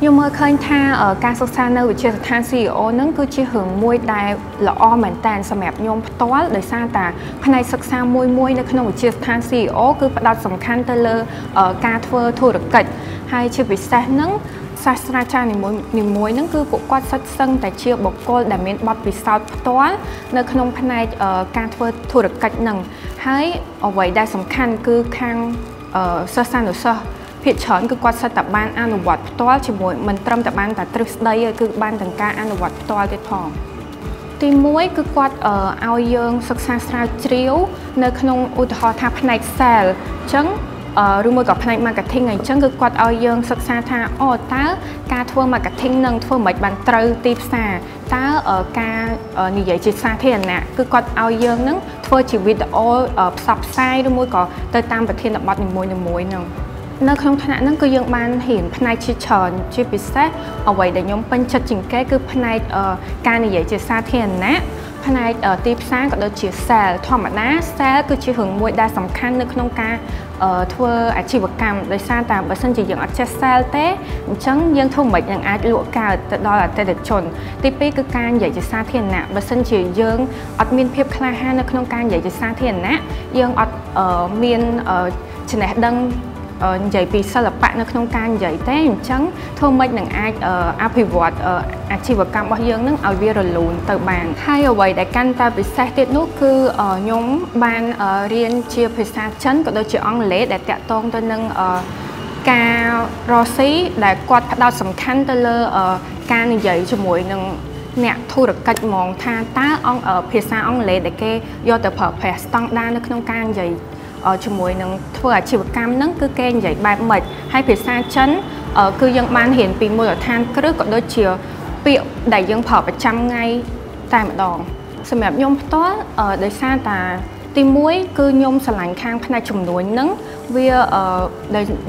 nhưng mà khơi tha ca sấu san nơi chơi than xì ô nâng cứ chơi hưởng môi đài là o mảnh tàn sầm mẹp nhôm toát đời xa tà hôm nay sực sang môi môi nơi không chơi than xì ô cứ đặt sầm khăn tơ lơ ca thưa thua được kịch hay chơi bị xa nâng xa xa cha niềm môi nâng cứ cuộc quát sát sân tại chơi bọc cô đảm miên bọt bị sao toát nơi không hôm nay ca thua được kịch nằng hay ở vậy đài sầm khăn cứ khang sơ san được sơผิดเฉินคือการสตับบ้านอนุวัตตัวเฉยๆมันตรมแต่บ้านแต่ตรึกได้คือบ้านต่างการอนุวัตตัวเด็ดพอตีมวยคือการเอาเยื่อศึกษาสายเชี่ยวในขนมอุทธรทับในเซลจังรู้มือกับในมากับทิ้งไงจังคือการเอาเยื่อศึกษาทางออต้าการทั่วมากับทิ้งนั่งทั่วเหมือนบ้านตรึกตีสาต้าการนิยายจิตสาเทียนน่ะคือการเอาเยื่อนั้นทั่วชีวิตโอ้สับไซรู้มือกับเติมตามประเทศแบบนี้มวยนั่งnơi không thà năng cứ dương ban hiển panai chi chọn chi bị xét ở vậy để nhóm bên chật chỉnh cái cứ panai ca này dễ chia xa thiền nè panai tiếp xa có đôi chia xa thọ mặt ná xa cứ chi hưởng môi đa sầm khăn nơi không ca thưa ở chi vật cam đời xa tạm và sân chỉ dựng ở chia xa té chẳng dân thông mệnh rằng ai lụa cả đó là tê được chọn tiếp cứ ca dễ chia xa thiền nè và sân chỉ dương ở miền phía kha ha nơi không ca dễ chia xa thiền nè dương ở miền chỉ này đăngใหญ่ปีสลับปะนักน้องการใหญ่แต่ฉันทั่วไม่หนังไออาภิวัตอาชีวกรรมบางอย่างนั่งเอาเวรลูนเติบบานให้เอาไว้แต่การตาปิเศษที่นู้คือยงบานเรียนเชียร์พิษาฉันก็โดยเฉพาะอังเลแต่แต่ตรงตัวนึงการรอซีแต่กวาดดาวสำคัญตัวเลการใหญ่จมูกนึงเนี่ยธุรกิจมองทางตาอังพิษาอังเลแต่แกยอดแต่เผาแผลต้องได้นักน้องการใหญ่ชมวยนังเพื่อชีวกรรมนั่งคือแกงใหญ่แบบหมดให้พิซซ่าชั้นคือยังบ้านเห็นปีมวยทานกระดูกกับโดยเชียวเปียกได้ยังเผาประจำไงตายมาดองสมัยยมตัวโดยซาตาตีมวยคือยมสลายข้างพนักชมวยนั่งเวีย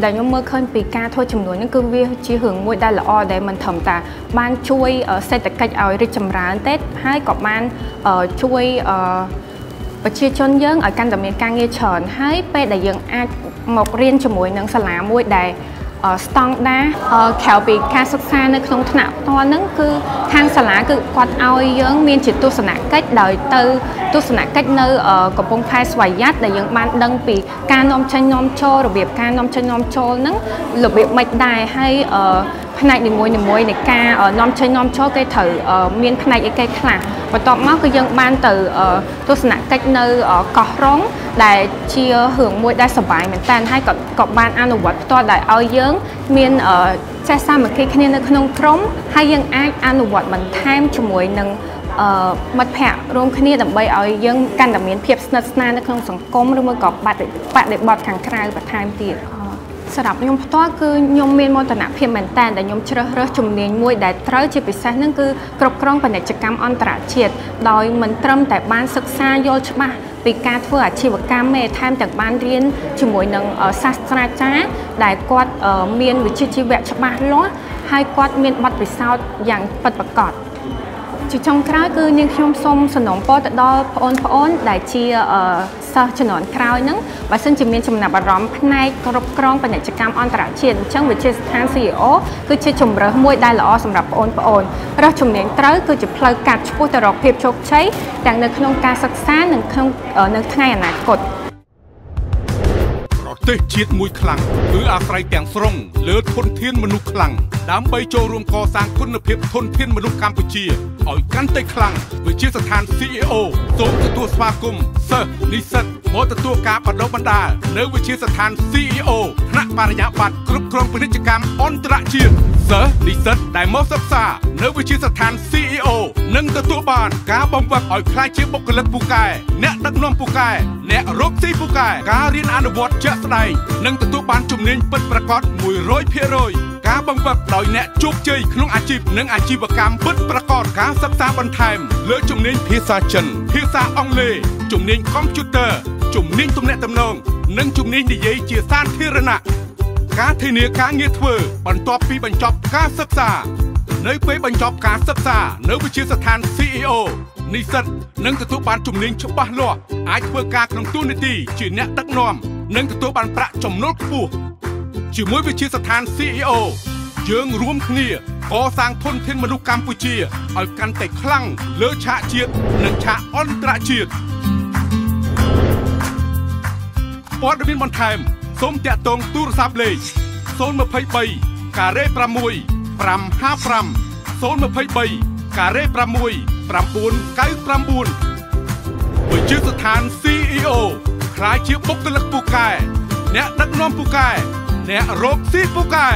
ได้ยมเมื่อคืนปีกาทั่วชมวยนั่งคือเวียชีหึงมวยได้ละออได้มันทำแต่บ้านช่วยเศรษฐกิจเอาริจำร้านเต็ดให้กับบ้านช่วยประชาชนยังอาการดำเนินการเงี่ยเฉินให้ไปได้ยังอาจหมกเรียนจมูกนังสลามวยได้สตองได้แขวปีการศึกษาในขนมถนัดตอนนั้นคือทางสลาคือกวาดเอายังมีจิตตุสนาเกตโดยตือตุสนาเกตเนอร์กับปงไพสวายัดได้ยังมันดังปีการน้อมใจน้อมโชว์ระเบียบการน้อมใจน้อมโชว์นั้นระเบียบไม่ได้ให้พนักหนึ่งมวยในการน้อมใช้น้อมโชว์เกยถือเมียนพนักไอ้ขลังพอต่อมาคือยังบ้านตือตัวสนักเกยเนอร์กอร้องได้เชียร์หึงมวยได้สบายเหมือนแต่ให้กับบ้านอนุวัตตัวได้เอาเยอะเมียนแช่ซ้ำเหมือนเคยคะแนนในขนมคร้มให้ยังไอ้อนุวัตมันแทมชมวยหนึ่งมัดแผลรวมคะแนนดับใบเอาเยอะกันดับเมียนเพียบสนัดสนานในขนมสังคมรวมมือกับปัดเด็กบอดขังคลายปัดแทมตีสำหรับยมพตัวคือยมเมียนมอตนาเพียงเหมือนแต่ยมเชื่อเรื่องจุ่มเนียนมวยได้เท่าจีบเส้นนั่นคือกรอบกรองปัญญาจักรรมอันตราเฉียดโดยมันเติมแต่บ้านศึกษาโยชบะปีการเพื่อชีวกรรมเมทามจากบ้านเรียนจุ่มมวยนังศาสตราจารย์ได้กวาดเมียนวิจิตรชีวะชบะล้อให้กวาดเมียนบัดวิสาวอย่างประกอบจุดชมคราวคือยังชมสมสนองโปแต่ดอพอนได้เชียสะฉนนคราวนั้นบัดซึ่งจะมีจำนวนบารมพนายกรบกรองปัญญาการอันตรายเชียนช่างวิจิตรทางสีโอคือเชื่อชมเรือมวยได้ละอสำหรับพอนเราชมเนียนเต๋อคือจะเพลิดกัดผู้ตลกเพียบโชคใช้ดังในขนมการศึกษาหนึ่งขนมทางอนาคตประเทศชีดมวยคลังหรืออาศัยแต่งทรงเลือดทนเทียนมนุษย์คลังดามใบโจรวมก่อสร้างคุณภาพทนเทียนมนุษย์กัมพูชีอ่อยกันเตะคลังโดยเชี่ยวสถาน CEO สมตัวสภาคมเซอร์นิสัตมอตตัวกาปัดดอกบรรดาเนื้อวิเชี่ยวสถาน CEO คณะปริญญาบัตรกรุ๊ปครองพนิจกรรมอันตรายเชียเซอร์นิสัตได้มอบสับสาเนื้อวิเชี่ยวสถาน CEO นั่งตัวบานกาบำบัดอ่อยคลายเชี่ยวบกกระปุกไก่เนะดักน้องปุกไก่เนะรบซีปุกไก่กาเรียนอนุวัตเจสนั่งตัวบานจุ่มเนียนเป็นประกอบมวยร้อยเพียร้อยการบังคับโดยแนะจุกใจขนมอาชีพนั่งอาชีพกรรมเป็นประกอบการศึกษาบันเทิงเลือดจุ่มเนียนพิซซ่าเชนพิซซ่าอังเลจุ่มเนียนคอมพิวเตอร์จุ่มเนียนตุ่มแนตำนองนั่งจุ่มเนียนดีเยี่ยเชี่ยสานเทระนะการเทเนียการเงียบเวอร์บรรทบปีบรรจบการศึกษาในเป้บรรจบการศึกษาในวิเชียรสถาน CEOนิสัตนั่งตัวบานจุ่มเนียนชบะล้ออาชีพการขนมตู้นิตีจีเนะตักนอมนั่งตัวบานประจมโนดผู้ชื่อมวยวิชิตสถาน CEO เยื้องร่วมគ្នាកសាងធនធានមនុស្សកម្ពុជាឲ្យកាន់តែខ្លាំងលើឆាកជាតិនិងឆាកអន្តរជាតិព័ត៌មានបន្ថែមសូមតាក់ទងទូរស័ព្ទលេខ023ការ៉េ6 555 023ការ៉េ6 999វិជ្ជាស្ថាន CEO ខ្លាយជាបុគ្គលិកពូកែអ្នកដឹកនាំពូកែអ្នករកស៊ីពូកែ